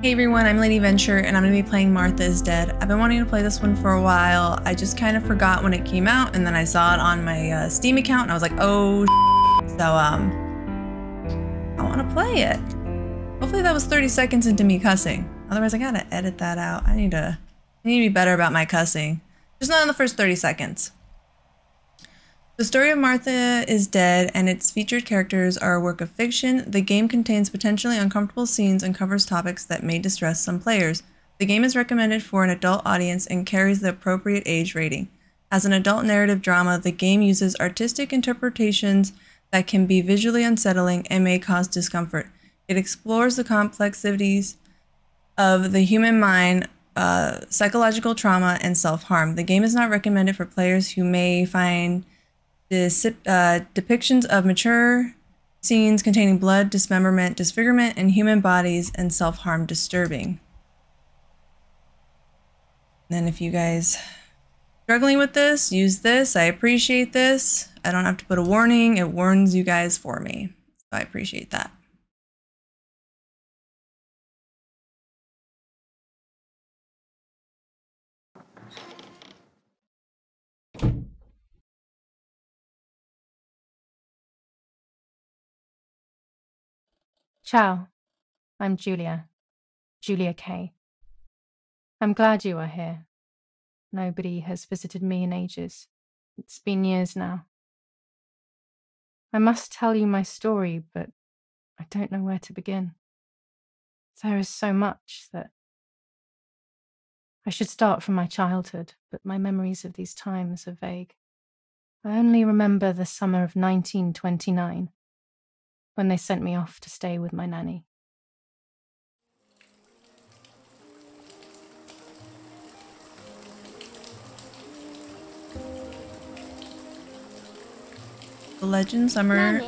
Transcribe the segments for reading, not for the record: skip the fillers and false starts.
Hey everyone, I'm Lady Venture and I'm going to be playing Martha is Dead. I've been wanting to play this one for a while. I just kind of forgot when it came out and then I saw it on my Steam account and I was like, oh shit. So I want to play it. Hopefully that was 30 seconds into me cussing. Otherwise I gotta edit that out. I need to be better about my cussing. Just not in the first 30 seconds. The story of Martha is Dead and its featured characters are a work of fiction. The game contains potentially uncomfortable scenes and covers topics that may distress some players. The game is recommended for an adult audience and carries the appropriate age rating. As an adult narrative drama, the game uses artistic interpretations that can be visually unsettling and may cause discomfort. It explores the complexities of the human mind, psychological trauma, and self-harm. The game is not recommended for players who may find depictions of mature scenes containing blood, dismemberment, disfigurement, and human bodies and self-harm disturbing. And if you guys are struggling with this, use this. I appreciate this. I don't have to put a warning. It warns you guys for me. So I appreciate that. Ciao, I'm Julia, Julia K. I'm glad you are here. Nobody has visited me in ages. It's been years now. I must tell you my story, but I don't know where to begin. There is so much that... I should start from my childhood, but my memories of these times are vague. I only remember the summer of 1929. When they sent me off to stay with my nanny. The legend, summer nanny,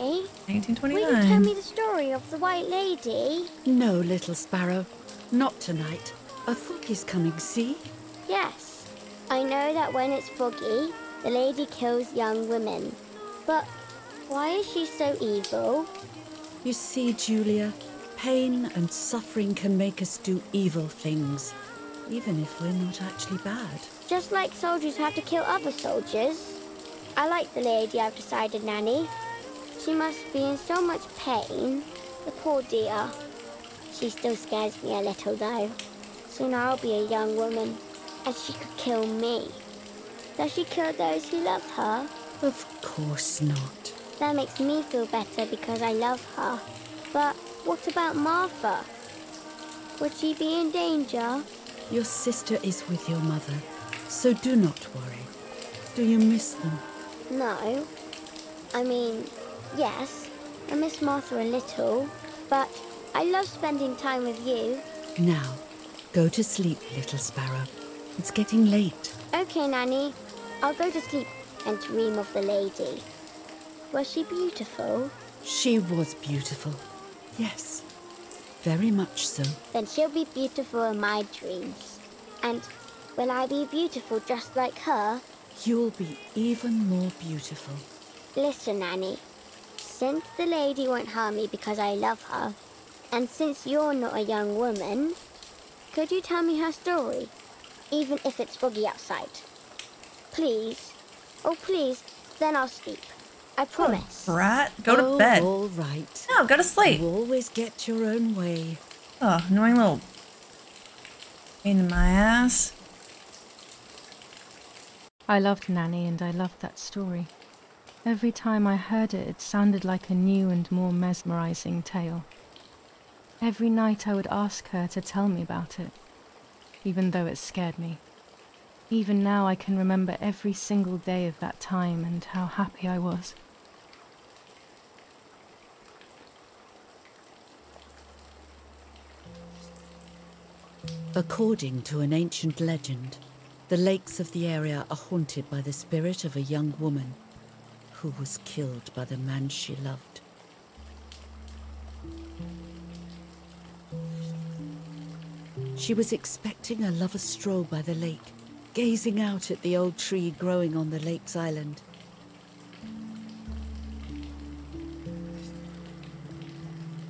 1929. Will you tell me the story of the White Lady? No, little sparrow, not tonight. A fog is coming, see? Yes, I know that when it's foggy, the lady kills young women. But why is she so evil? You see, Julia, pain and suffering can make us do evil things, even if we're not actually bad. Just like soldiers have to kill other soldiers. I like the lady I've decided, Nanny. She must be in so much pain. The poor dear. She still scares me a little, though. Soon I'll be a young woman, and she could kill me. Does she kill those who love her? Of course not. That makes me feel better because I love her. But what about Martha? Would she be in danger? Your sister is with your mother, so do not worry. Do you miss them? No. I mean, yes. I miss Martha a little, but I love spending time with you. Now, go to sleep, little sparrow. It's getting late. Okay, Nanny. I'll go to sleep and dream of the lady. Was she beautiful? She was beautiful. Yes, very much so. Then she'll be beautiful in my dreams. And will I be beautiful just like her? You'll be even more beautiful. Listen, Nanny. Since the lady won't harm me because I love her, and since you're not a young woman, could you tell me her story, even if it's foggy outside? Please. Oh, please. Then I'll sleep. I promise. Oh, brat, go to bed. All right. No, go to sleep. You always get your own way. Oh, annoying little pain in my ass. I loved Nanny and I loved that story. Every time I heard it, it sounded like a new and more mesmerizing tale. Every night I would ask her to tell me about it, even though it scared me. Even now I can remember every single day of that time and how happy I was. According to an ancient legend, the lakes of the area are haunted by the spirit of a young woman who was killed by the man she loved. She was expecting a lover's stroll by the lake, gazing out at the old tree growing on the lake's island.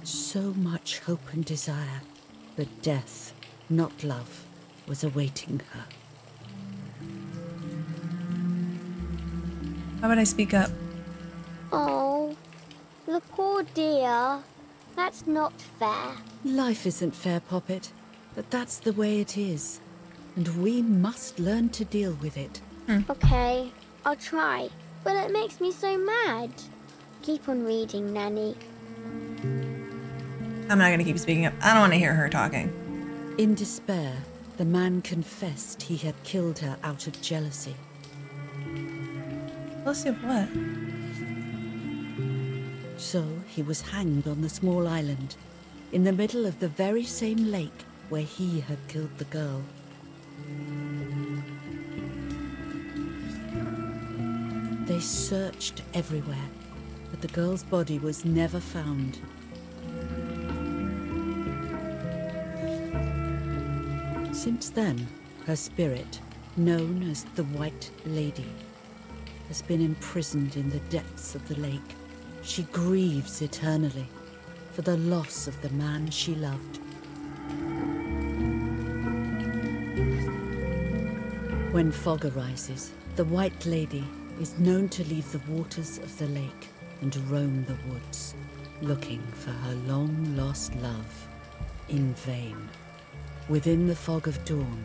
So much hope and desire. that death, not love, was awaiting her. How would I speak up? Oh, the poor dear. That's not fair. Life isn't fair, Poppet, but that's the way it is. And we must learn to deal with it. Okay, I'll try. But it makes me so mad. Keep on reading, Nanny. I'm not gonna keep speaking up. I don't want to hear her talking. In despair, the man confessed he had killed her out of jealousy. Jealousy of what? So he was hanged on the small island, in the middle of the very same lake where he had killed the girl. They searched everywhere, but the girl's body was never found. Since then, her spirit, known as the White Lady, has been imprisoned in the depths of the lake. She grieves eternally for the loss of the man she loved. When fog arises, the White Lady is known to leave the waters of the lake and roam the woods, looking for her long-lost love in vain. Within the fog of dawn,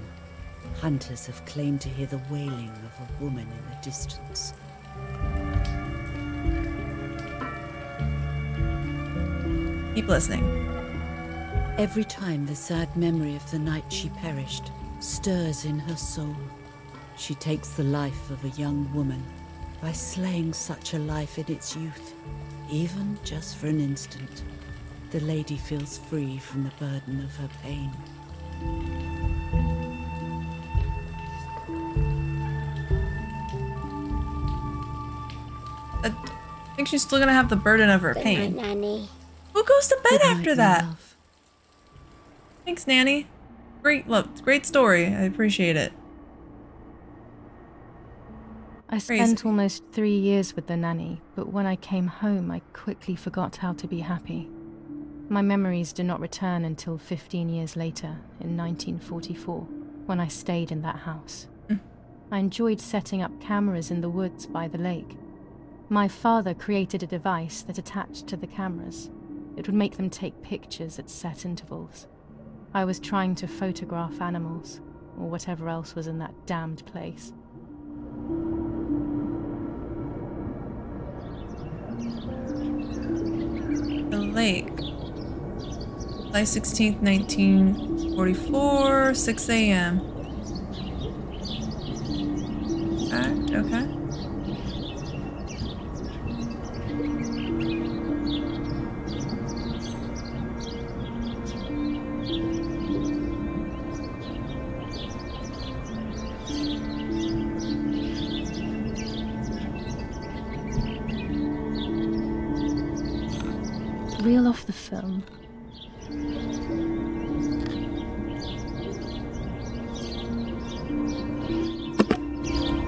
hunters have claimed to hear the wailing of a woman in the distance. Keep listening. Every time the sad memory of the night she perished stirs in her soul, she takes the life of a young woman by slaying such a life in its youth, even just for an instant. The lady feels free from the burden of her pain. I think she's still gonna have the burden of her pain. Good night, Nanny. Who goes to bed after that? Love. Thanks, Nanny. Great, look, great story. I appreciate it. I spent almost 3 years with the nanny, but when I came home, I quickly forgot how to be happy. My memories did not return until 15 years later, in 1944, when I stayed in that house. I enjoyed setting up cameras in the woods by the lake. My father created a device that attached to the cameras. It would make them take pictures at set intervals. I was trying to photograph animals, or whatever else was in that damned place. The lake. July 16th, 1944, 6 a.m. Fact, okay. Reel off the film.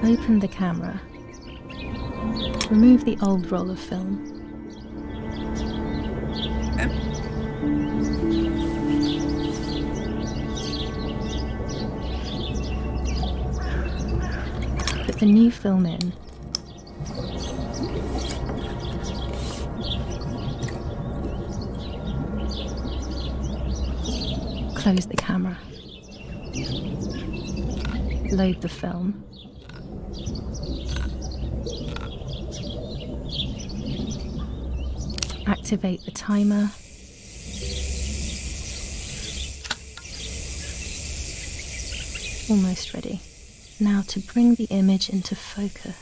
Open the camera. Remove the old roll of film. Okay. Put the new film in. Close the camera. Load the film. Activate the timer. Almost ready. Now to bring the image into focus.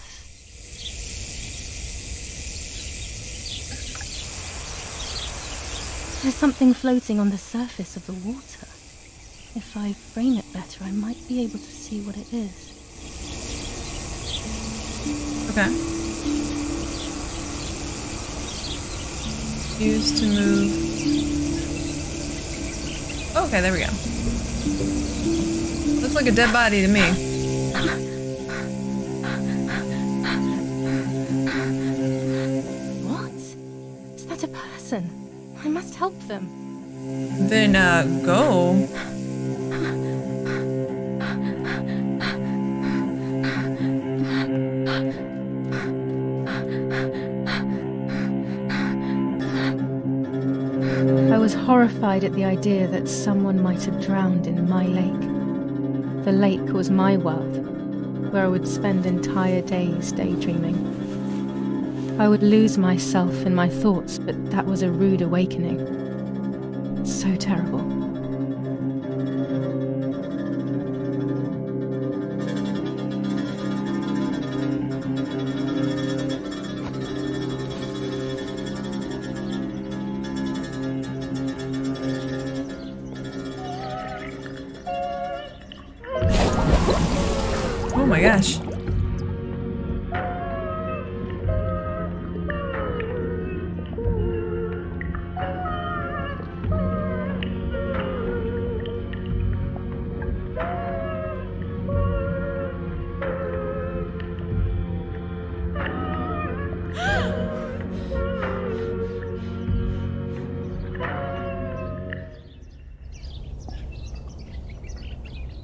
There's something floating on the surface of the water. If I frame it better, I might be able to see what it is. Okay. Used to move. Oh, okay, there we go. Looks like a dead body to me. What? Is that a person? I must help them. Then, go. I was horrified at the idea that someone might have drowned in my lake. The lake was my world, where I would spend entire days daydreaming. I would lose myself in my thoughts, but that was a rude awakening. So terrible. Oh my gosh.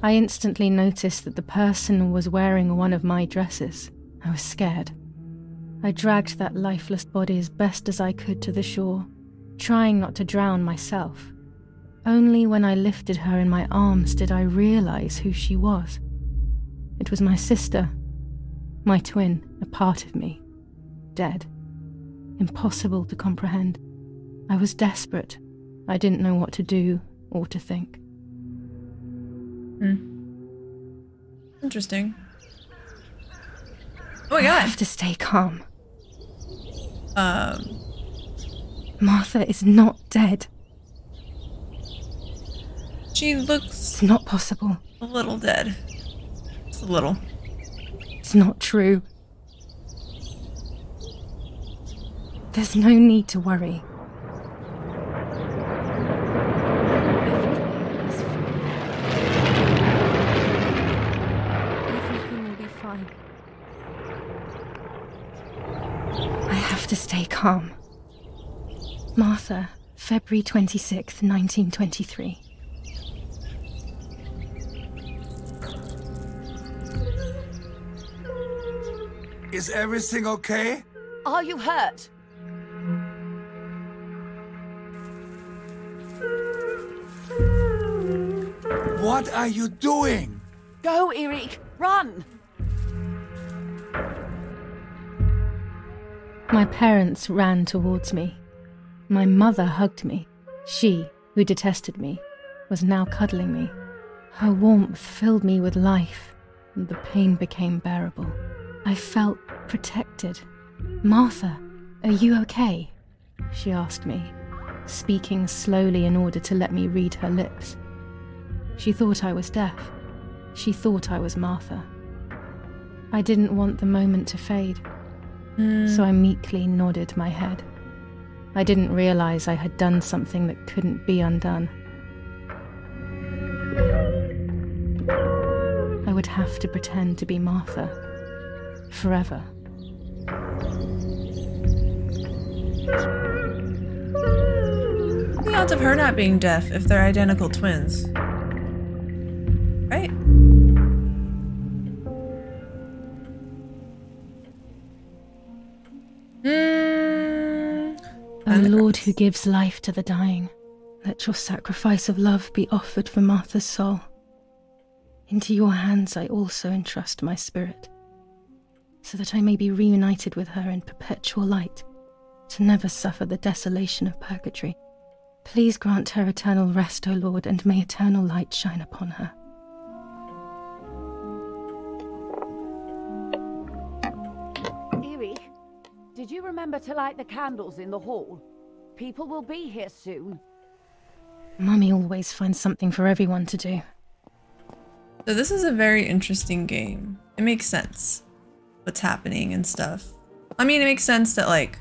I instantly noticed that the person was wearing one of my dresses. I was scared. I dragged that lifeless body as best as I could to the shore, trying not to drown myself. Only when I lifted her in my arms did I realize who she was. It was my sister, my twin, a part of me, dead. Impossible to comprehend. I was desperate. I didn't know what to do or to think. Interesting. Oh my god! I have to stay calm. Martha is not dead. She looks... It's not possible. A little dead. Just a little. It's not true. There's no need to worry. Stay calm. Martha, February 26th, 1923. Is everything okay? Are you hurt? What are you doing? Go, Erich, run! My parents ran towards me. My mother hugged me. She, who detested me, was now cuddling me. Her warmth filled me with life, and the pain became bearable. I felt protected. "Martha, are you okay?" she asked me, speaking slowly in order to let me read her lips. She thought I was deaf. She thought I was Martha. I didn't want the moment to fade. So I meekly nodded my head. I didn't realize I had done something that couldn't be undone. I would have to pretend to be Martha. Forever. The odds of her not being deaf if they're identical twins. Right? O Lord, who gives life to the dying, let your sacrifice of love be offered for Martha's soul. Into your hands I also entrust my spirit, so that I may be reunited with her in perpetual light, to never suffer the desolation of purgatory. Please grant her eternal rest, O Lord, and may eternal light shine upon her. Did you remember to light the candles in the hall? People will be here soon. Mummy always finds something for everyone to do. So this is a very interesting game. It makes sense. What's happening and stuff. I mean, it makes sense that, like...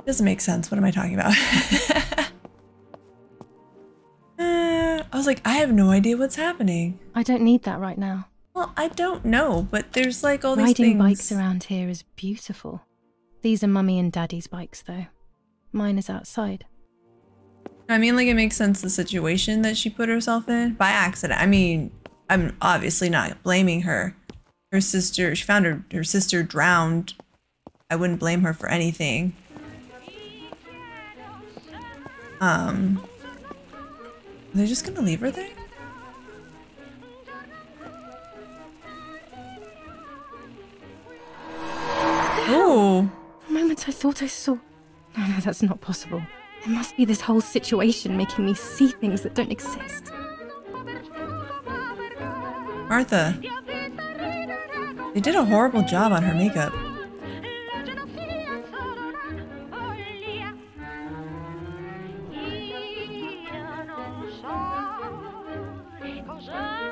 It doesn't make sense. What am I talking about? I was like, I have no idea what's happening. I don't need that right now. Well, I don't know, but there's like all these things. Riding bikes around here is beautiful. These are Mummy and Daddy's bikes, though. Mine is outside. I mean, like, it makes sense the situation that she put herself in by accident. I mean, I'm obviously not blaming her. Her sister, she found her sister drowned. I wouldn't blame her for anything. Are they just gonna leave her there? Oh! For moments I thought I saw... No, that's not possible. There must be this whole situation making me see things that don't exist. Martha. They did a horrible job on her makeup.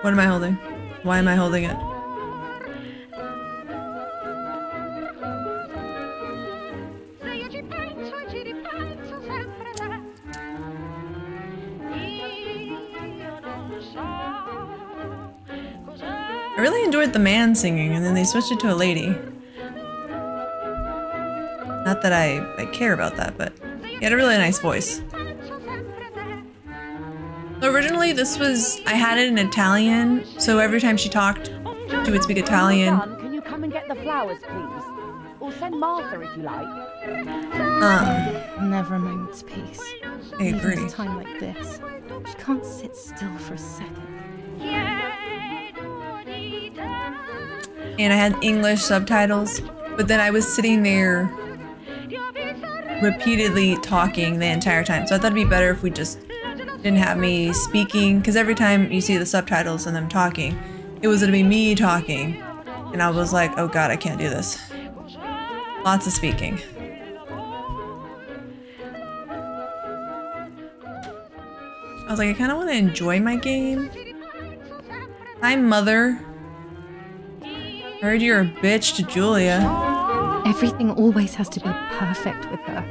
What am I holding? Why am I holding it? I really enjoyed the man singing, and then they switched it to a lady. Not that I care about that, but he had a really nice voice. Originally, this was, I had it in Italian, so every time she talked, she would speak Italian. Can you come and get the flowers, please? Or send Martha if you like. Never a moment's peace. I agree. Even at a time like this, she can't sit still for a second. And I had English subtitles, but then I was sitting there repeatedly talking the entire time. So I thought it'd be better if we just didn't have me speaking, because every time you see the subtitles and them talking, it was gonna be me talking, and I was like, oh god, I can't do this. Lots of speaking. I was like, I kind of want to enjoy my game. Hi, mother. Heard you're a bitch to Julia. Everything always has to be perfect with her.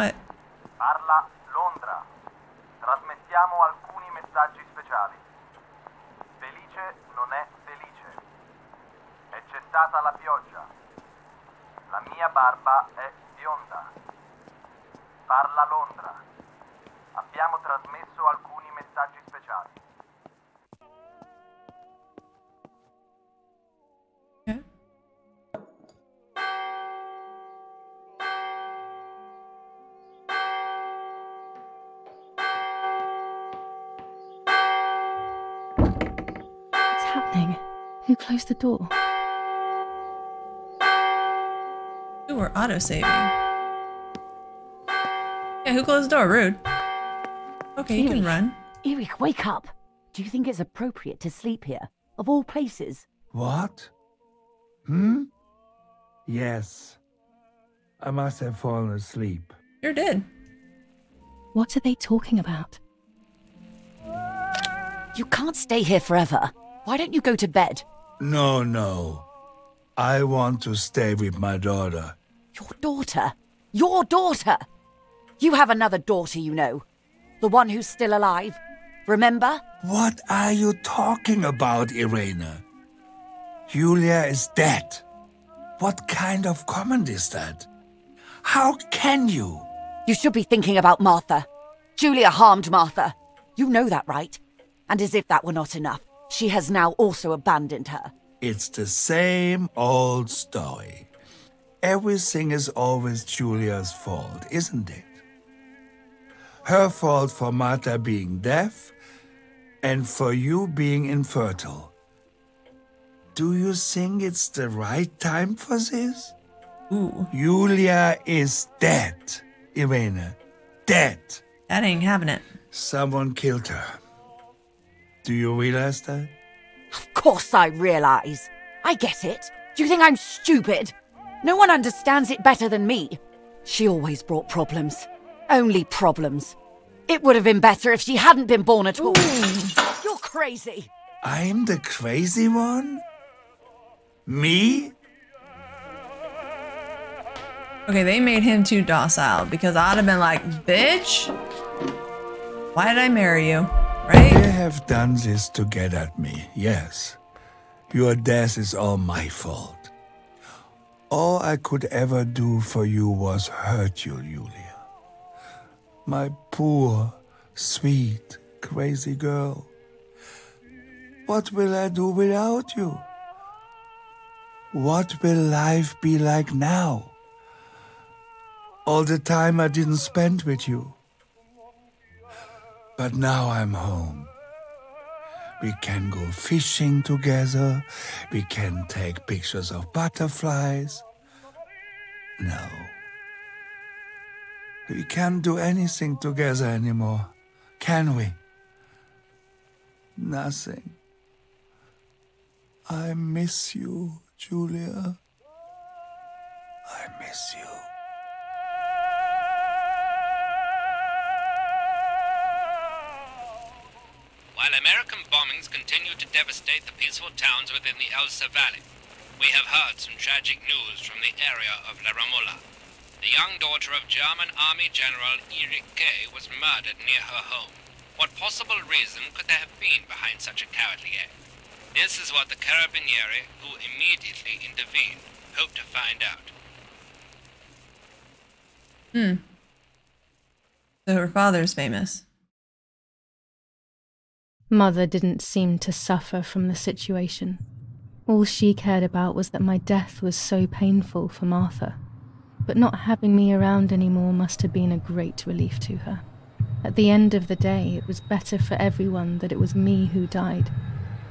What? Parla Londra. Trasmettiamo alcuni messaggi speciali. Felice non è felice. È cessata la pioggia. La mia barba è bionda. Parla Londra. Abbiamo trasmesso alcuni messaggi speciali. Who closed the door? Who were auto-saving? Yeah, who closed the door? Rude. Okay, Erich, you can run. Erich, wake up! Do you think it's appropriate to sleep here? Of all places? What? Yes. I must have fallen asleep. You're dead. What are they talking about? You can't stay here forever. Why don't you go to bed? No, no. I want to stay with my daughter. Your daughter? Your daughter? You have another daughter, you know. The one who's still alive. Remember? What are you talking about, Irena? Julia is dead. What kind of comment is that? How can you? You should be thinking about Martha. Julia harmed Martha. You know that, right? And as if that were not enough, she has now also abandoned her. It's the same old story. Everything is always Julia's fault, isn't it? Her fault for Martha being deaf and for you being infertile. Do you think it's the right time for this? Ooh. Julia is dead, Irena. Dead. That ain't having it. Someone killed her. Do you realize that? Of course I realize. I get it. Do you think I'm stupid? No one understands it better than me. She always brought problems. Only problems. It would have been better if she hadn't been born at all. You're crazy. I'm the crazy one? Me? Okay, they made him too docile, because I'd have been like, bitch, why did I marry you? Right? They have done this to get at me, yes. Your death is all my fault. All I could ever do for you was hurt you, Julia. My poor, sweet, crazy girl. What will I do without you? What will life be like now? All the time I didn't spend with you. But now I'm home. We can go fishing together. We can take pictures of butterflies. No. We can't do anything together anymore, can we? Nothing. I miss you, Julia. I miss you. While American bombings continue to devastate the peaceful towns within the Elsa Valley, we have heard some tragic news from the area of La Romola. The young daughter of German Army General Erich K was murdered near her home. What possible reason could there have been behind such a cowardly act? This is what the Carabinieri, who immediately intervened, hope to find out. Hmm. So her father's famous. Mother didn't seem to suffer from the situation. All she cared about was that my death was so painful for Martha, but not having me around anymore must have been a great relief to her. At the end of the day, it was better for everyone that it was me who died,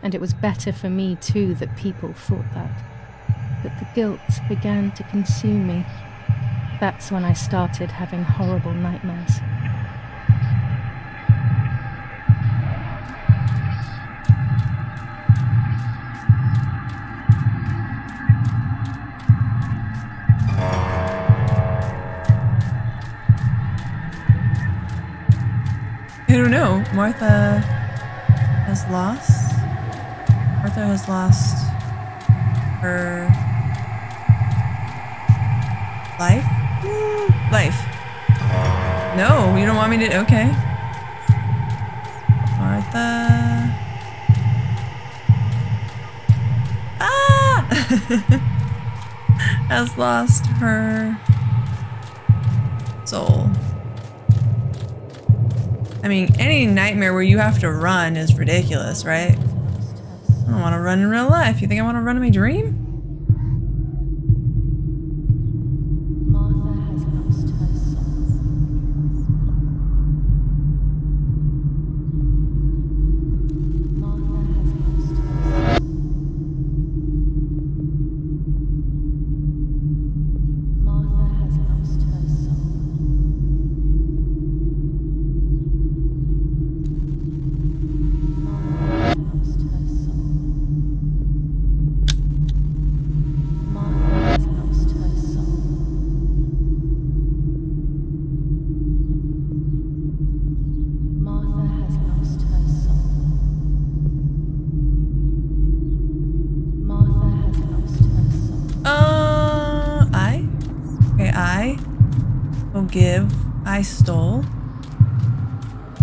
and it was better for me too that people thought that. But the guilt began to consume me. That's when I started having horrible nightmares. I don't know. Martha has lost her life? Life. No, you don't want me to. Okay. Martha. Ah! Has lost her soul. I mean, any nightmare where you have to run is ridiculous, right? I don't want to run in real life. You think I want to run in my dream? Martha has lost her soul.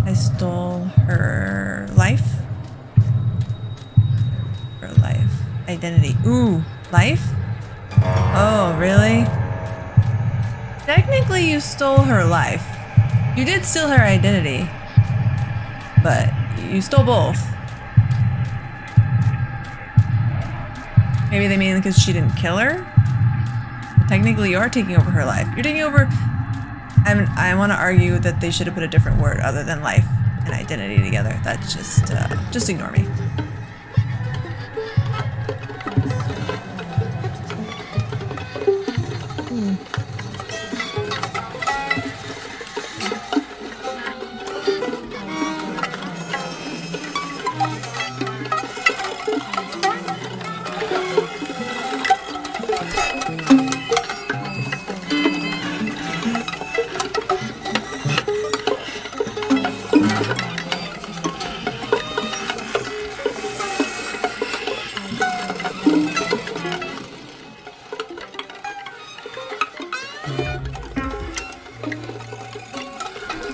I stole her life. Her life. Identity. Ooh, life? Oh, really? Technically, you stole her life. You did steal her identity. But you stole both. Maybe they mean because she didn't kill her? But technically, you are taking over her life. You're taking over... I want to argue that they should have put a different word other than life and identity together. That's just ignore me.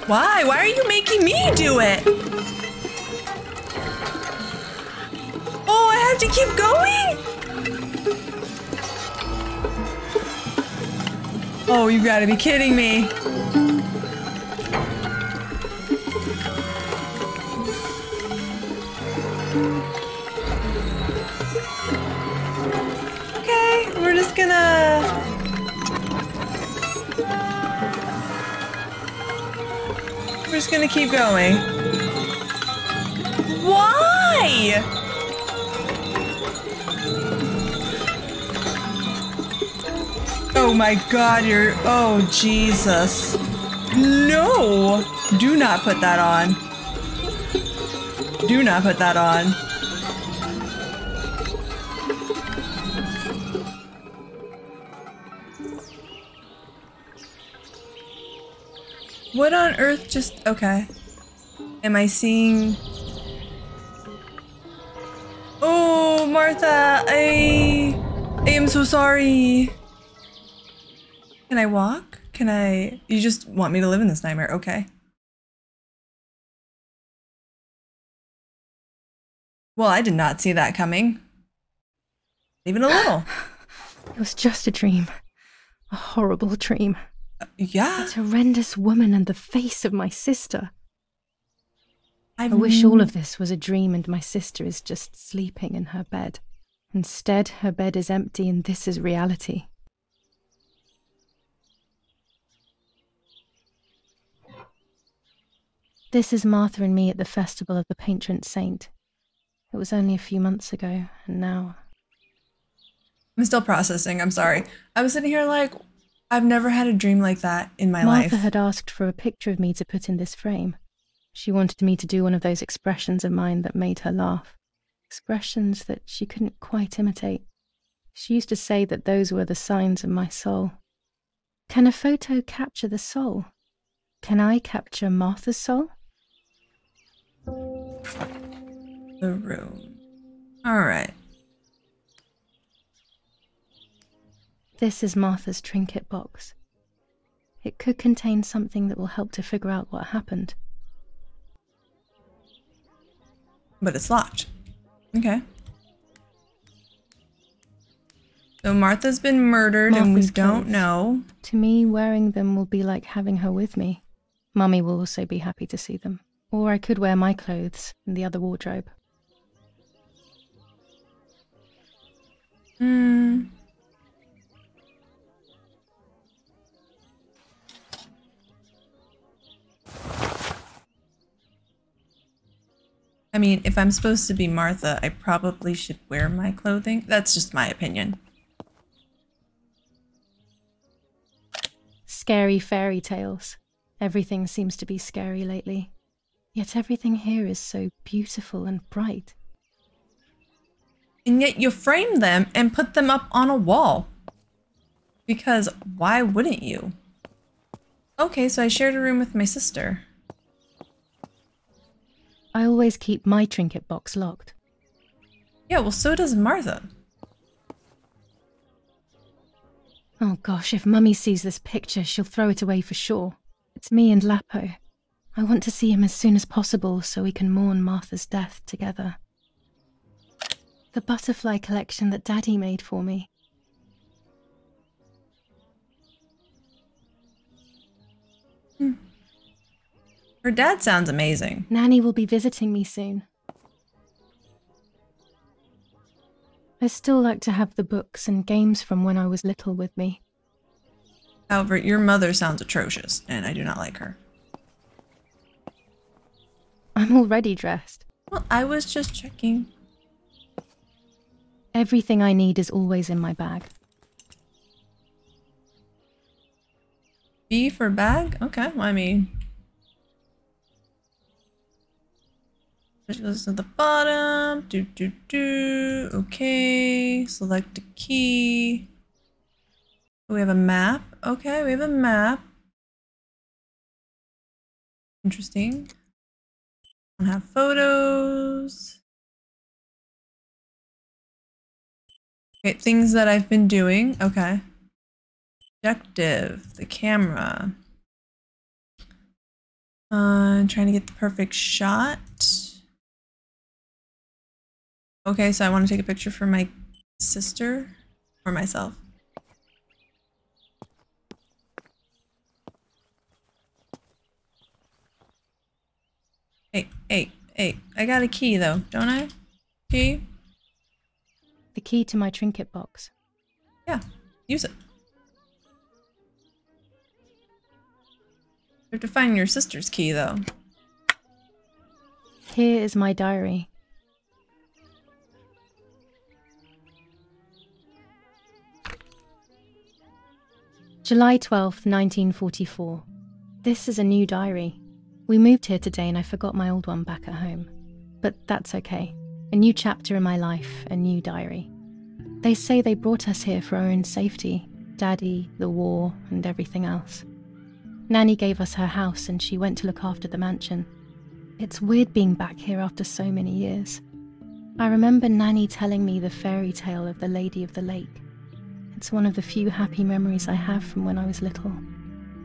Why? Why are you making me do it? Oh, I have to keep going? Oh, you've got to be kidding me. Okay, we're just gonna... we're just gonna keep going. Why? Oh my God, you're... oh, Jesus. No! Do not put that on. Do not put that on. What on earth just... okay. Am I seeing... oh, Martha, I am so sorry. Can I walk? Can I... you just want me to live in this nightmare, okay. Well, I did not see that coming. Even a little. It was just a dream. A horrible dream. Yeah. That horrendous woman and the face of my sister. I wish all of this was a dream and my sister is just sleeping in her bed. Instead, her bed is empty and this is reality. This is Martha and me at the festival of the patron saint. It was only a few months ago, and now... I'm still processing, I'm sorry. I was sitting here like, I've never had a dream like that in my life. Martha had asked for a picture of me to put in this frame. She wanted me to do one of those expressions of mine that made her laugh. Expressions that she couldn't quite imitate. She used to say that those were the signs of my soul. Can a photo capture the soul? Can I capture Martha's soul? The room. All right. This is Martha's trinket box. It could contain something that will help to figure out what happened. But it's locked. Okay. So Martha's been murdered and we don't know. To me, wearing them will be like having her with me. Mummy will also be happy to see them. Or I could wear my clothes in the other wardrobe. Hmm. I mean, if I'm supposed to be Martha, I probably should wear my clothing. That's just my opinion. Scary fairy tales. Everything seems to be scary lately. Yet everything here is so beautiful and bright. And yet you frame them and put them up on a wall. Because why wouldn't you? Okay, so I shared a room with my sister. I always keep my trinket box locked. Yeah, well, so does Martha. Oh gosh, if Mummy sees this picture, she'll throw it away for sure. It's me and Lapo. I want to see him as soon as possible so we can mourn Martha's death together. The butterfly collection that Daddy made for me. Hmm. Her dad sounds amazing. Nanny will be visiting me soon. I still like to have the books and games from when I was little with me. However, your mother sounds atrocious, and I do not like her. I'm already dressed. Well, I was just checking. Everything I need is always in my bag. B for bag? Okay, well, I mean... it goes to the bottom. Okay, select a key. We have a map. Okay, we have a map. Interesting. I don't have photos. Okay, things that I've been doing. Okay. Objective, the camera. Trying to get the perfect shot. Okay, so I want to take a picture for my sister or myself. Hey, I got a key though, don't I? Key? The key to my trinket box. Yeah, use it. You have to find your sister's key though. Here is my diary. July 12th, 1944. This is a new diary. We moved here today and I forgot my old one back at home. But that's okay. A new chapter in my life, a new diary. They say they brought us here for our own safety. Daddy, the war, and everything else. Nanny gave us her house and she went to look after the mansion. It's weird being back here after so many years. I remember Nanny telling me the fairy tale of the Lady of the Lake. It's one of the few happy memories I have from when I was little.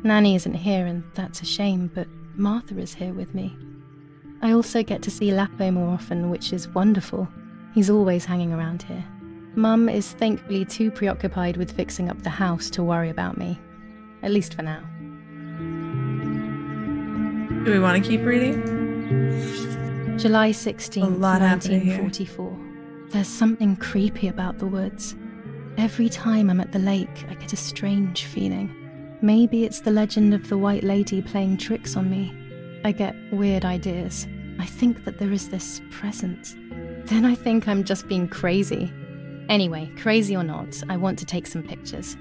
Nanny isn't here and that's a shame, but Martha is here with me. I also get to see Lapo more often, which is wonderful. He's always hanging around here. Mum is thankfully too preoccupied with fixing up the house to worry about me. At least for now. Do we want to keep reading? July 16th, 1944. There's something creepy about the woods. Every time I'm at the lake, I get a strange feeling. Maybe it's the legend of the White Lady playing tricks on me. I get weird ideas. I think that there is this presence. Then I think I'm just being crazy. Anyway, crazy or not, I want to take some pictures.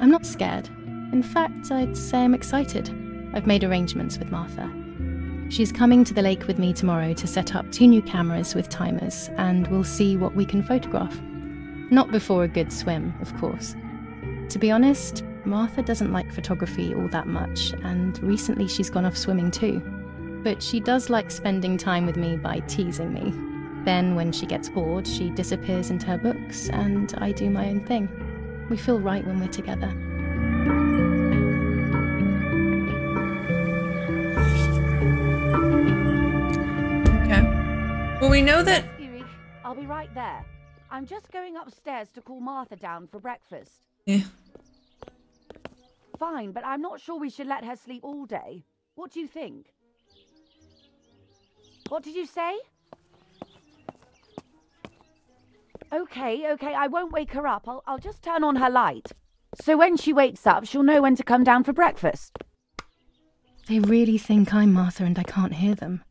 I'm not scared. In fact, I'd say I'm excited. I've made arrangements with Martha. She's coming to the lake with me tomorrow to set up 2 new cameras with timers, and we'll see what we can photograph. Not before a good swim, of course. To be honest, Martha doesn't like photography all that much, and recently she's gone off swimming too. But she does like spending time with me by teasing me. Then when she gets bored, she disappears into her books, and I do my own thing. We feel right when we're together. Okay. Well, we know that... I'll be right there. I'm just going upstairs to call Martha down for breakfast. Yeah. Fine, but I'm not sure we should let her sleep all day. What do you think? What did you say? Okay, I won't wake her up. I'll just turn on her light. So when she wakes up, she'll know when to come down for breakfast. They really think I'm Martha and I can't hear them.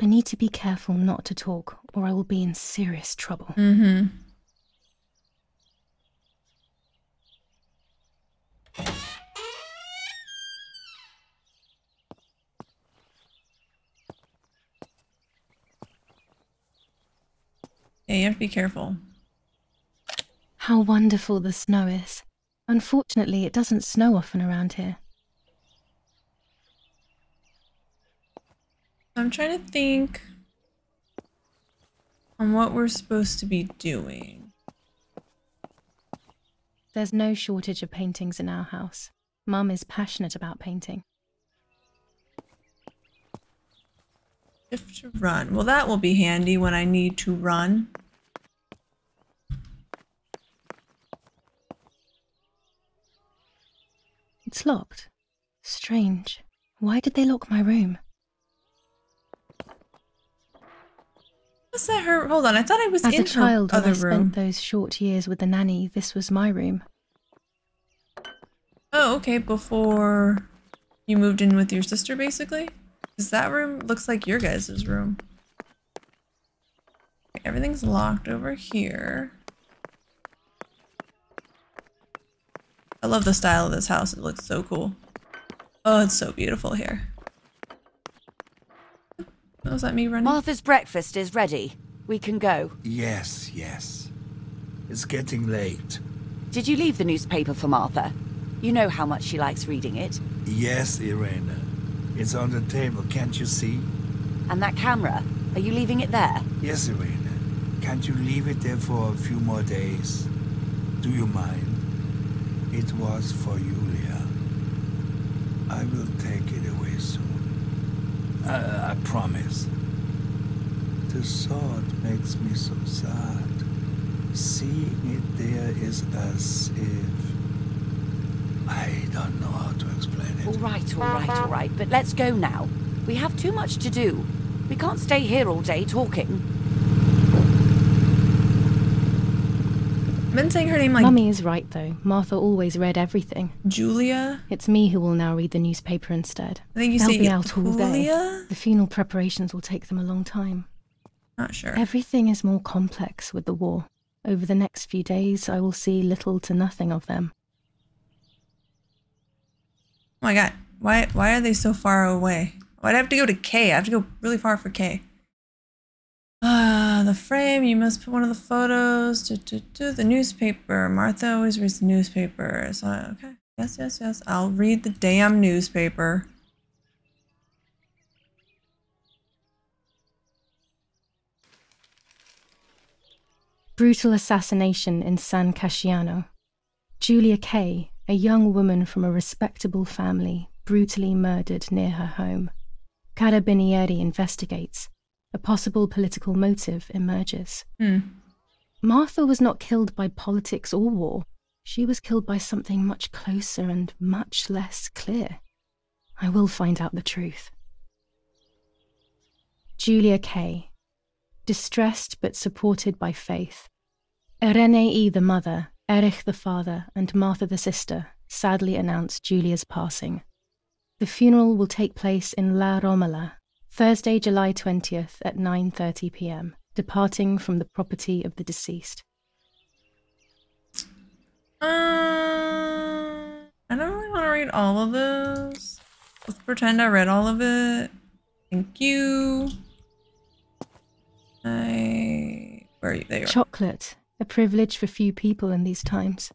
I need to be careful not to talk, or I will be in serious trouble. Mm-hmm. Yeah, you have to be careful. How wonderful the snow is. Unfortunately, it doesn't snow often around here. I'm trying to think on what we're supposed to be doing. There's no shortage of paintings in our house. Mum is passionate about painting. Shift to run. Well, that will be handy when I need to run. It's locked. Strange. Why did they lock my room? Was that her? Hold on, I thought I was in her other room. As a child, when I spent those short years with the nanny, this was my room. Oh, okay, before you moved in with your sister, basically? Because that room looks like your guys' room. Everything's locked over here. I love the style of this house, it looks so cool. Oh, it's so beautiful here. Was that me running? Martha's breakfast is ready. We can go. Yes. It's getting late. Did you leave the newspaper for Martha? You know how much she likes reading it. Yes, Irena. It's on the table, can't you see? And that camera? Are you leaving it there? Yes, Irena. Can't you leave it there for a few more days? Do you mind? It was for Julia. I will take it away soon. I promise. The thought makes me so sad. Seeing it there is as if... I don't know how to explain it. All right, but let's go now. We have too much to do. We can't stay here all day talking. I've been saying her name like... Mummy is right, though. Martha always read everything. Julia? It's me who will now read the newspaper instead. I think you say Julia? They'll be out all day. The funeral preparations will take them a long time. Not sure. Everything is more complex with the war. Over the next few days, I will see little to nothing of them. Oh my god. Why are they so far away? Why'd I have to go to K? I have to go really far for K. The frame, you must put one of the photos. The newspaper. Martha always reads the newspaper. So, okay. Yes. I'll read the damn newspaper. Brutal assassination in San Casciano. Julia K, a young woman from a respectable family, brutally murdered near her home. Carabinieri investigates. A possible political motive emerges. Martha was not killed by politics or war. She was killed by something much closer and much less clear. I will find out the truth. Julia K. Distressed but supported by faith. Irene the mother, Erich the father, and Martha the sister sadly announced Julia's passing. The funeral will take place in La Romola, Thursday, July 20th at 9:30 p.m, departing from the property of the deceased. I don't really want to read all of those. Let's pretend I read all of it. Thank you. Where are you? There you are. Chocolate, a privilege for few people in these times.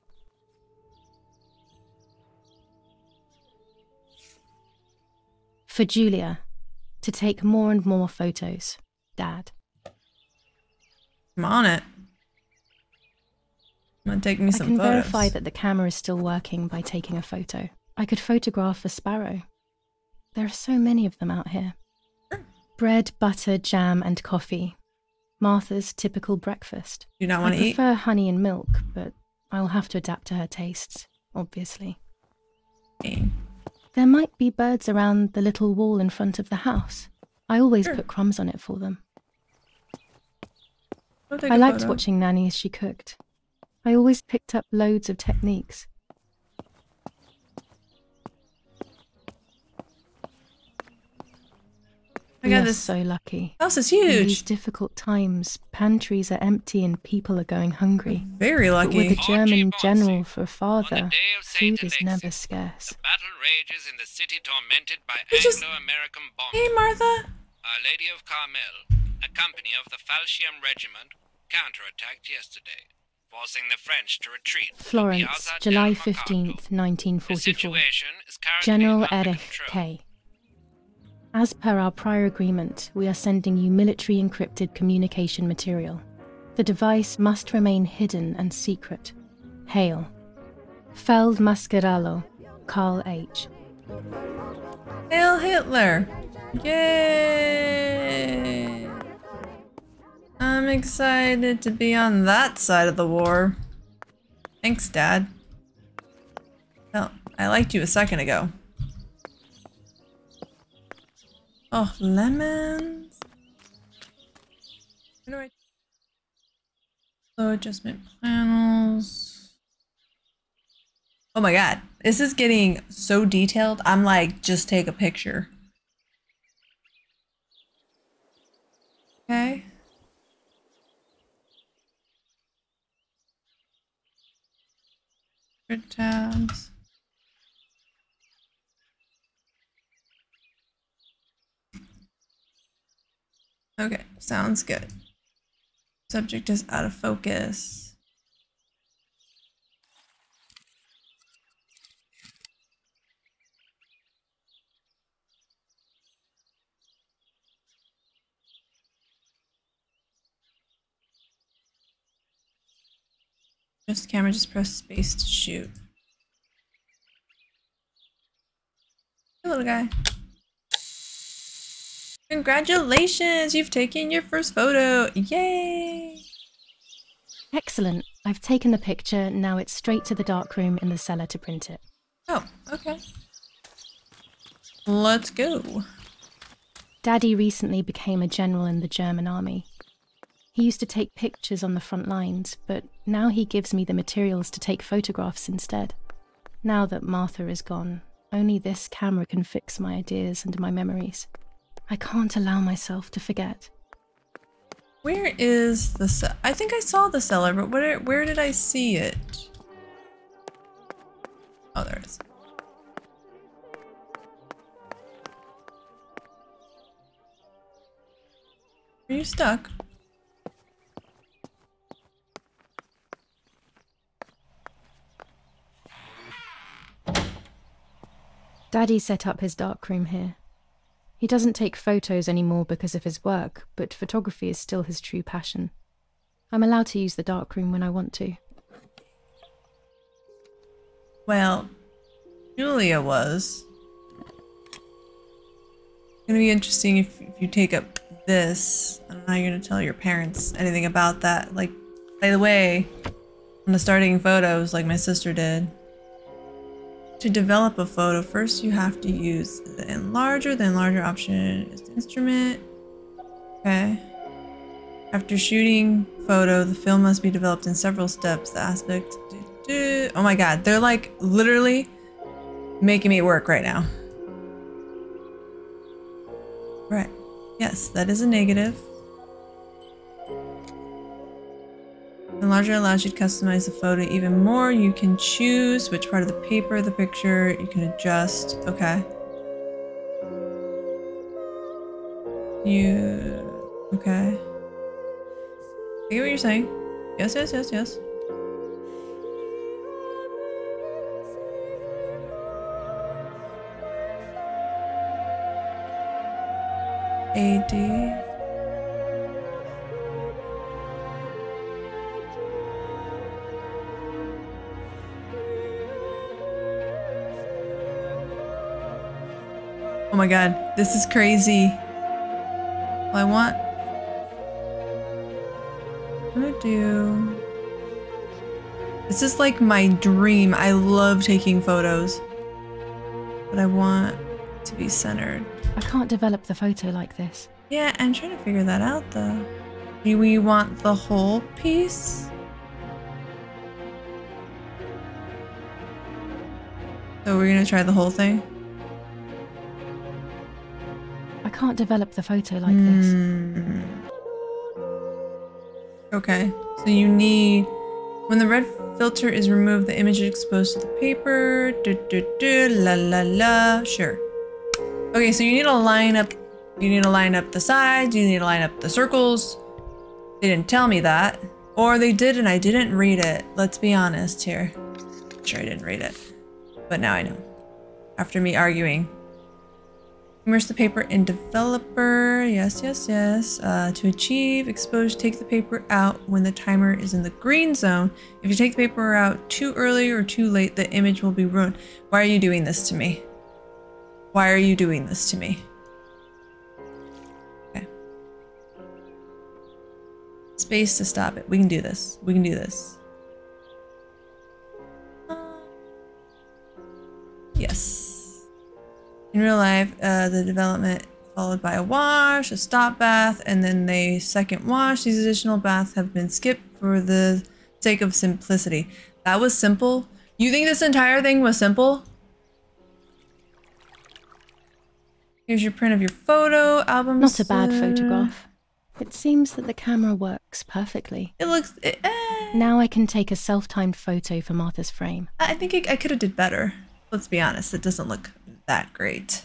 For Julia, to take more and more photos. Dad. I'm on it. I'm gonna take me some photos. I can verify that the camera is still working by taking a photo. I could photograph a sparrow. There are so many of them out here. Sure. Bread, butter, jam, and coffee. Martha's typical breakfast. Do you not want to eat? I prefer honey and milk, but I'll have to adapt to her tastes, obviously. Okay. There might be birds around the little wall in front of the house. I always put crumbs on it for them. I liked watching Nanny as she cooked. I always picked up loads of techniques. I got this. So lucky. House is huge. In these difficult times, pantries are empty and people are going hungry. Very lucky. But with a German general for a father, food is never scarce. The battle rages in the city tormented by Anglo-American bombs. Hey, Martha. Our Lady of Carmel, a company of the Falchium Regiment, counterattacked yesterday, forcing the French to retreat. Florence, July 15th, 1944. General Erich K. As per our prior agreement, we are sending you military encrypted communication material. The device must remain hidden and secret. Hail. Feld Mascheralo, Carl H. Hail Hitler! Yay! I'm excited to be on that side of the war. Thanks, Dad. Well, I liked you a second ago. Oh, lemons. What do I... Slow adjustment panels. Oh my god. This is getting so detailed. I'm like, just take a picture. Okay. Good tabs. Okay, sounds good. Subject is out of focus. Just camera, just press space to shoot. Hey, little guy. Congratulations! You've taken your first photo! Yay! Excellent. I've taken the picture, now it's straight to the darkroom in the cellar to print it. Oh, okay. Let's go. Daddy recently became a general in the German army. He used to take pictures on the front lines, but now he gives me the materials to take photographs instead. Now that Martha is gone, only this camera can fix my ideas and my memories. I can't allow myself to forget. Where is the cellar? I think I saw the cellar, but where did I see it? Oh, there it is. Are you stuck? Daddy set up his darkroom here. He doesn't take photos anymore because of his work, but photography is still his true passion. I'm allowed to use the darkroom when I want to. Well, Julia was. It's gonna be interesting if you take up this. I don't know how you're gonna tell your parents anything about that. Like, by the way, on the starting photos, like my sister did. To develop a photo, first you have to use the enlarger. The enlarger option is the instrument. Okay. After shooting photo, the film must be developed in several steps. The aspect. Oh my god, they're like literally making me work right now. Right. Yes, that is a negative. Enlarger allows you to customize the photo even more. You can choose which part of the paper of the picture you can adjust. Okay. Okay. I get what you're saying. Yes, yes, yes, yes. AD. Oh my god, this is crazy. All I want. I'm gonna do. This is like my dream. I love taking photos. But I want to be centered. I can't develop the photo like this. Yeah, I'm trying to figure that out though. Do we want the whole piece? So we're gonna try the whole thing? I can't develop the photo like this. Okay, so you need, when the red filter is removed, the image is exposed to the paper. La la la. Sure. Okay, so you need to line up. You need to line up the sides. You need to line up the circles. They didn't tell me that, or they did and I didn't read it. Let's be honest here. Sure, I didn't read it, but now I know. After me arguing. Immerse the paper in developer. Yes, yes, yes. To achieve exposure, take the paper out when the timer is in the green zone. If you take the paper out too early or too late, the image will be ruined. Why are you doing this to me? Why are you doing this to me? Okay. Space to stop it. We can do this. We can do this. Yes. In real life, the development followed by a wash, a stop bath, and then the second wash. These additional baths have been skipped for the sake of simplicity. That was simple? You think this entire thing was simple? Here's your print of your photo album. Not a bad photograph. It seems that the camera works perfectly. It looks... Now I can take a self-timed photo for Martha's frame. I think I could have did better. Let's be honest, it doesn't look that great.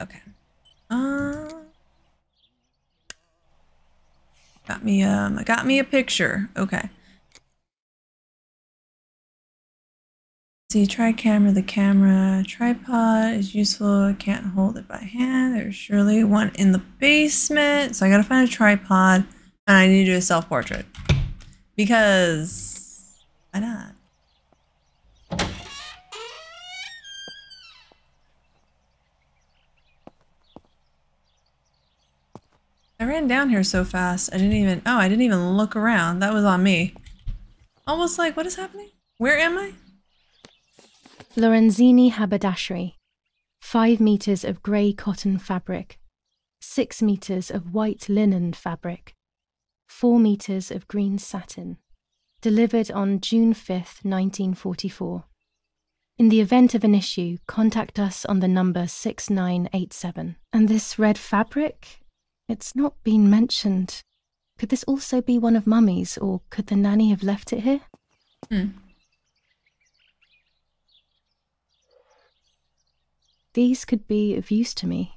Okay. Got me a picture. Okay. See, the camera tripod is useful. I can't hold it by hand. There's surely one in the basement. So I gotta find a tripod and I need to do a self-portrait. Because why not? I ran down here so fast, I didn't even look around. That was on me. Almost like, what is happening? Where am I? Lorenzini Haberdashery. 5 meters of grey cotton fabric, 6 meters of white linen fabric, 4 meters of green satin, delivered on June 5th, 1944. In the event of an issue, contact us on the number 6987. And this red fabric? It's not been mentioned. Could this also be one of Mummy's, or could the nanny have left it here? These could be of use to me.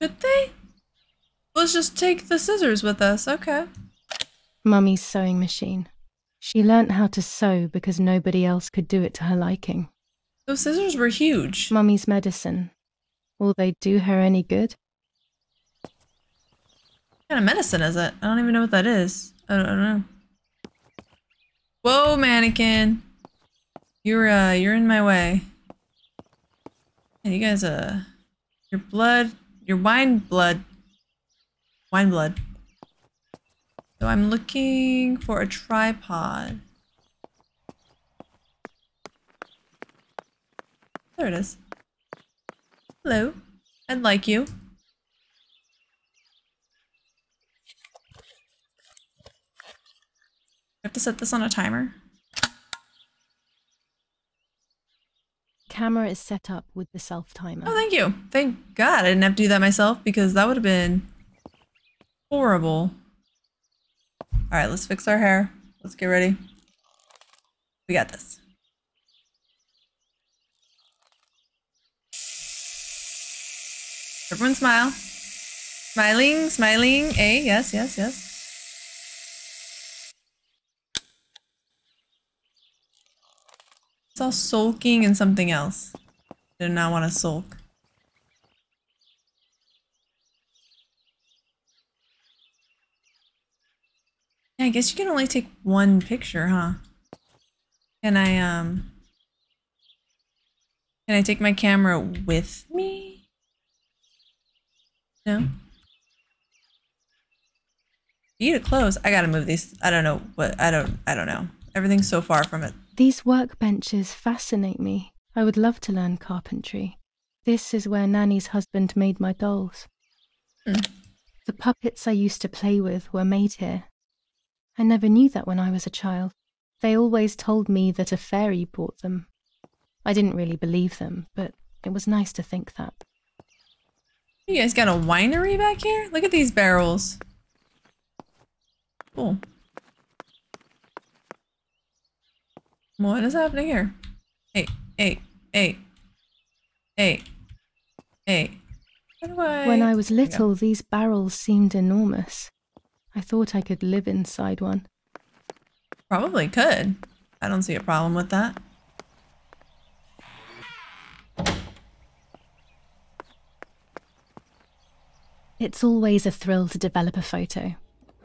Could they? Let's just take the scissors with us, okay. Mummy's sewing machine. She learnt how to sew because nobody else could do it to her liking. Those scissors were huge. Mummy's medicine. Will they do her any good? What kind of medicine is it? I don't even know what that is. I don't know. Whoa, mannequin! You're in my way. And you guys, your wine blood. So I'm looking for a tripod. There it is. Hello. I'd like you. I have to set this on a timer. Camera is set up with the self-timer. Oh, thank you. Thank God I didn't have to do that myself, because that would have been horrible. Alright, let's fix our hair. Let's get ready. We got this. Everyone smile. Smiling, smiling. Hey, yes, yes, yes. It's all sulking and something else. I did not want to sulk. Yeah, I guess you can only take one picture, huh? Can I take my camera with me? No? You need to close. I gotta move these. I don't know. Everything's so far from it. These workbenches fascinate me. I would love to learn carpentry. This is where Nanny's husband made my dolls. The puppets I used to play with were made here. I never knew that when I was a child. They always told me that a fairy brought them. I didn't really believe them, but it was nice to think that. You guys got a winery back here? Look at these barrels. Cool. What is happening here? Hey, hey, hey, hey, hey. When I was little, these barrels seemed enormous. I thought I could live inside one. Probably could. I don't see a problem with that. It's always a thrill to develop a photo.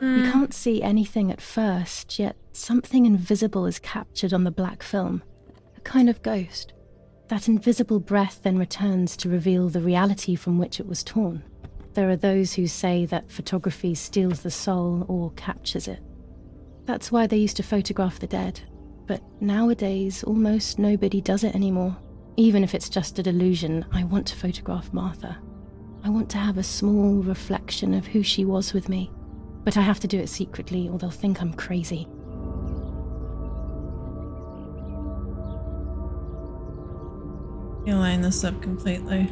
You can't see anything at first, yet something invisible is captured on the black film. A kind of ghost. That invisible breath then returns to reveal the reality from which it was torn. There are those who say that photography steals the soul or captures it. That's why they used to photograph the dead. But nowadays, almost nobody does it anymore. Even if it's just a delusion, I want to photograph Martha. I want to have a small reflection of who she was with me. But I have to do it secretly, or they'll think I'm crazy. You line this up completely.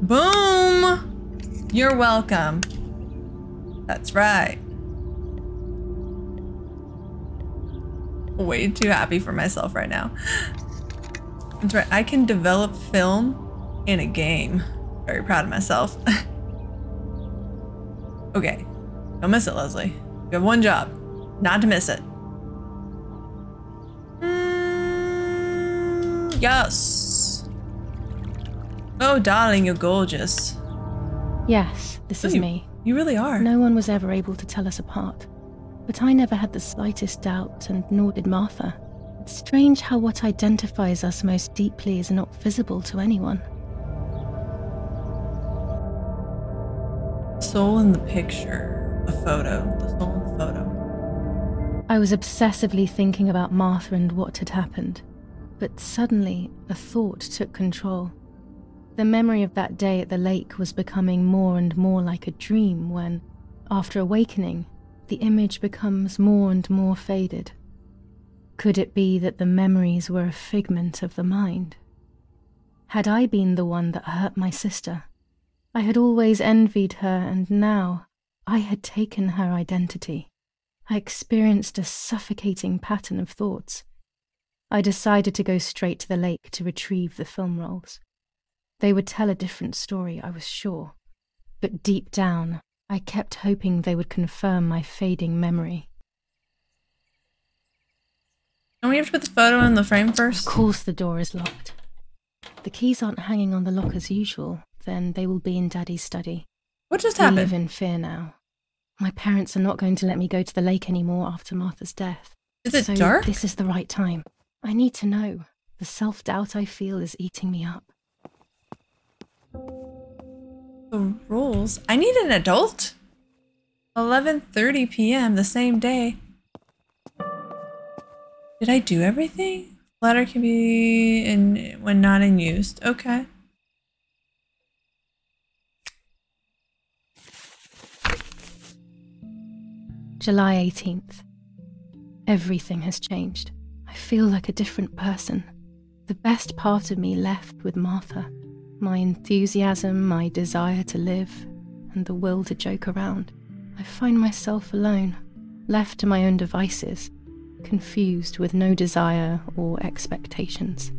Boom! You're welcome. That's right. Way too happy for myself right now. That's right, I can develop film in a game. Very proud of myself. Okay. Don't miss it, Leslie. You have one job. Not to miss it. Yes. Oh, darling, you're gorgeous. Yes, this is me. You really are. No one was ever able to tell us apart. But I never had the slightest doubt, and nor did Martha. It's strange how what identifies us most deeply is not visible to anyone. Soul in the picture, the photo, the soul in the photo. I was obsessively thinking about Martha and what had happened, but suddenly a thought took control. The memory of that day at the lake was becoming more and more like a dream when, after awakening, the image becomes more and more faded. Could it be that the memories were a figment of the mind? Had I been the one that hurt my sister? I had always envied her, and now I had taken her identity. I experienced a suffocating pattern of thoughts. I decided to go straight to the lake to retrieve the film rolls. They would tell a different story, I was sure, but deep down, I kept hoping they would confirm my fading memory. Don't we have to put the photo in the frame first? Of course the door is locked. The keys aren't hanging on the lock as usual, then they will be in Daddy's study. What just happened? I live in fear now. My parents are not going to let me go to the lake anymore after Martha's death. Is it dark? This is the right time. I need to know. The self-doubt I feel is eating me up. The rules? I need an adult? 11:30 p.m. the same day. Did I do everything? Letter can be in when not in use. Okay. July 18th. Everything has changed. I feel like a different person. The best part of me left with Martha. My enthusiasm, my desire to live, and the will to joke around. I find myself alone, left to my own devices, confused with no desire or expectations.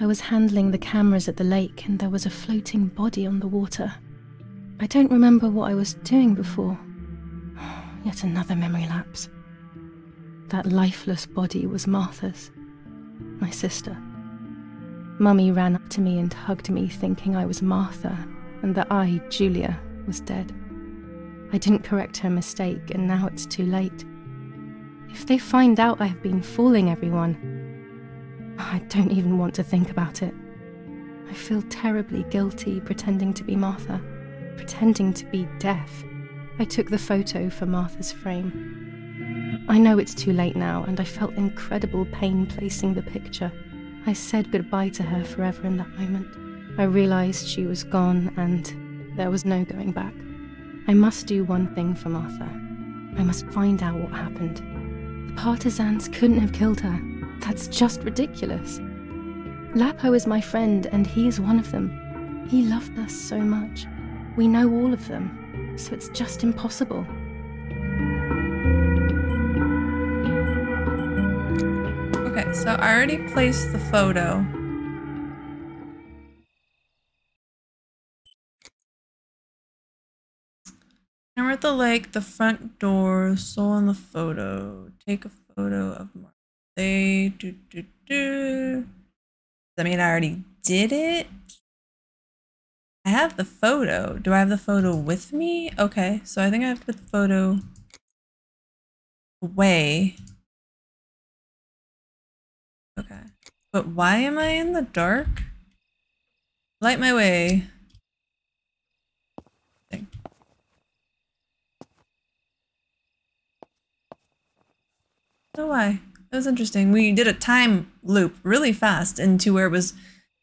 I was handling the cameras at the lake and there was a floating body on the water. I don't remember what I was doing before. Yet another memory lapse. That lifeless body was Martha's, my sister. Mummy ran up to me and hugged me, thinking I was Martha and that I, Julia, was dead. I didn't correct her mistake, and now it's too late. If they find out I have been fooling everyone, I don't even want to think about it. I feel terribly guilty pretending to be Martha, pretending to be deaf. I took the photo for Martha's frame. I know it's too late now, and I felt incredible pain placing the picture. I said goodbye to her forever in that moment. I realized she was gone, and there was no going back. I must do one thing for Martha. I must find out what happened. The partisans couldn't have killed her. That's just ridiculous. Lapo is my friend, and he is one of them. He loved us so much. We know all of them. So it's just impossible. Okay, so I already placed the photo. Now we're at the lake, the front door, soul in the photo. Take a photo of Martha. They do. I mean, I already did it. I have the photo. Do I have the photo with me? Okay, so I think I have to put the photo away. Okay. But why am I in the dark? Light my way. Thing. So why? That was interesting. We did a time loop really fast into where it was,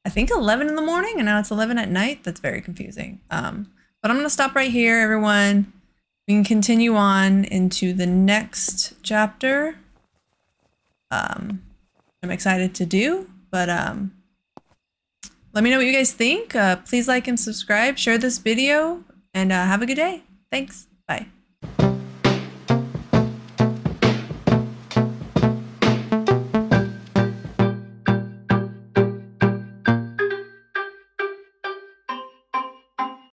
I think, 11 in the morning, and now it's 11 at night. That's very confusing. But I'm going to stop right here, everyone. We can continue on into the next chapter. I'm excited to do, but let me know what you guys think. Please like and subscribe, share this video, and have a good day. Thanks. Bye.